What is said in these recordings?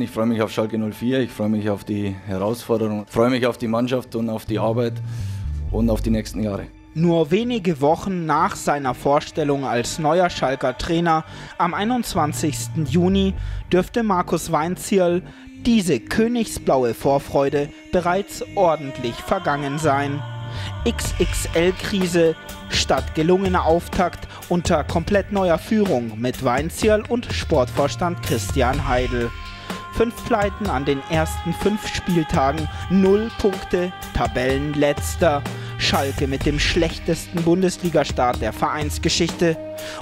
Ich freue mich auf Schalke 04, ich freue mich auf die Herausforderung, ich freue mich auf die Mannschaft und auf die Arbeit und auf die nächsten Jahre. Nur wenige Wochen nach seiner Vorstellung als neuer Schalker Trainer am 21. Juni dürfte Markus Weinzierl diese königsblaue Vorfreude bereits ordentlich vergangen sein. XXL-Krise statt gelungener Auftakt unter komplett neuer Führung mit Weinzierl und Sportvorstand Christian Heidel. 5 Pleiten an den ersten 5 Spieltagen, 0 Punkte, Tabellenletzter. Schalke mit dem schlechtesten Bundesligastart der Vereinsgeschichte.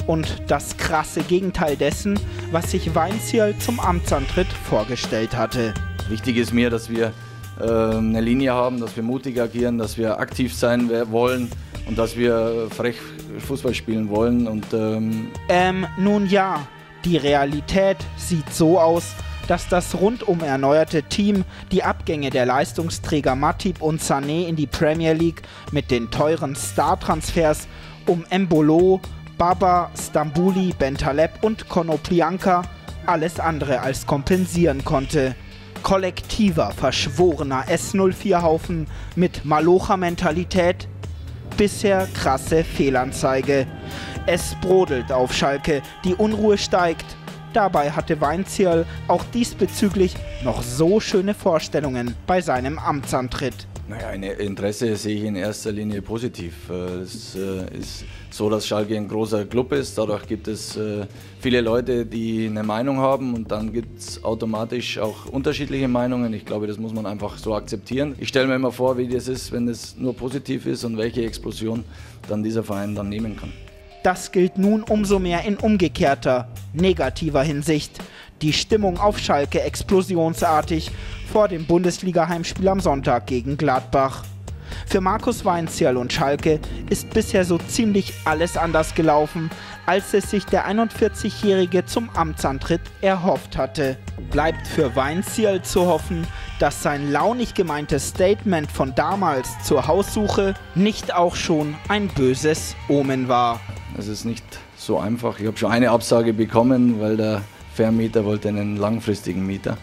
Und das krasse Gegenteil dessen, was sich Weinzierl zum Amtsantritt vorgestellt hatte. Wichtig ist mir, dass wir eine Linie haben, dass wir mutig agieren, dass wir aktiv sein wollen und dass wir frech Fußball spielen wollen. Und, nun ja, die Realität sieht so aus, dass das rundum erneuerte Team die Abgänge der Leistungsträger Matip und Sané in die Premier League mit den teuren Star-Transfers um Embolo, Baba, Stambouli, Bentaleb und Konoplyanka alles andere als kompensieren konnte. Kollektiver, verschworener S04-Haufen mit Malocha-Mentalität, bisher krasse Fehlanzeige. Es brodelt auf Schalke, die Unruhe steigt. Dabei hatte Weinzierl auch diesbezüglich noch so schöne Vorstellungen bei seinem Amtsantritt. Naja, ein Interesse sehe ich in erster Linie positiv. Es ist so, dass Schalke ein großer Club ist. Dadurch gibt es viele Leute, die eine Meinung haben und dann gibt es automatisch auch unterschiedliche Meinungen. Ich glaube, das muss man einfach so akzeptieren. Ich stelle mir immer vor, wie das ist, wenn es nur positiv ist und welche Explosion dann dieser Verein dann nehmen kann. Das gilt nun umso mehr in umgekehrter, negativer Hinsicht. Die Stimmung auf Schalke explosionsartig vor dem Bundesliga-Heimspiel am Sonntag gegen Gladbach. Für Markus Weinzierl und Schalke ist bisher so ziemlich alles anders gelaufen, als es sich der 41-Jährige zum Amtsantritt erhofft hatte. Bleibt für Weinzierl zu hoffen, dass sein launig gemeintes Statement von damals zur Haussuche nicht auch schon ein böses Omen war. Es ist nicht so einfach. Ich habe schon eine Absage bekommen, weil der Vermieter wollte einen langfristigen Mieter.